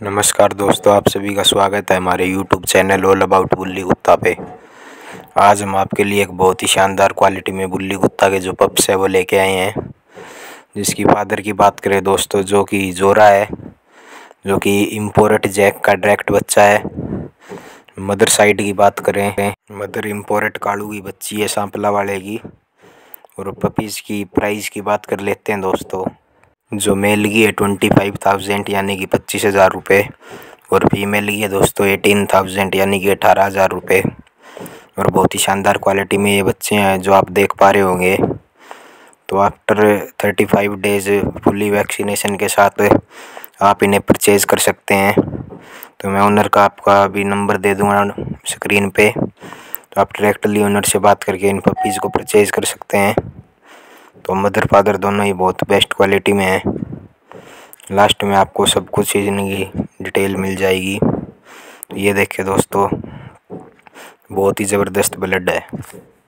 नमस्कार दोस्तों, आप सभी का स्वागत है हमारे YouTube चैनल ऑल अबाउट बुल्ली कुत्ता पे। आज हम आपके लिए एक बहुत ही शानदार क्वालिटी में बुल्ली कुत्ता के जो पप्स है वो लेके आए हैं। जिसकी फादर की बात करें दोस्तों, जो कि जोरा है, जो कि इम्पोर्ट जैक का डायरेक्ट बच्चा है। मदर साइड की बात करें, मदर इम्पोर्ट कालू की बच्ची है, सांपला वाले की। और पपीज़ की प्राइस की बात कर लेते हैं दोस्तों। जो मेल की है 25,000 यानी कि 25,000 रुपये, और फीमेल की है दोस्तों 18,000 यानी कि 18,000 रुपये। और बहुत ही शानदार क्वालिटी में ये बच्चे हैं जो आप देख पा रहे होंगे। तो आफ्टर 35 डेज़ फुली वैक्सीनेशन के साथ आप इन्हें परचेज़ कर सकते हैं। तो मैं ओनर का आपका भी नंबर दे दूँगा स्क्रीन पे, तो आप डायरेक्टली ओनर से बात करके इन पपीज़ को परचेज़ कर सकते हैं। तो मदर फादर दोनों ही बहुत बेस्ट क्वालिटी में हैं। लास्ट में आपको सब कुछ इनकी डिटेल मिल जाएगी। ये देखिए दोस्तों, बहुत ही ज़बरदस्त ब्लड है।